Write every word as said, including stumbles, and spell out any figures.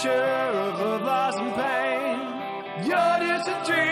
picture of a blossom pane. You're just a dream.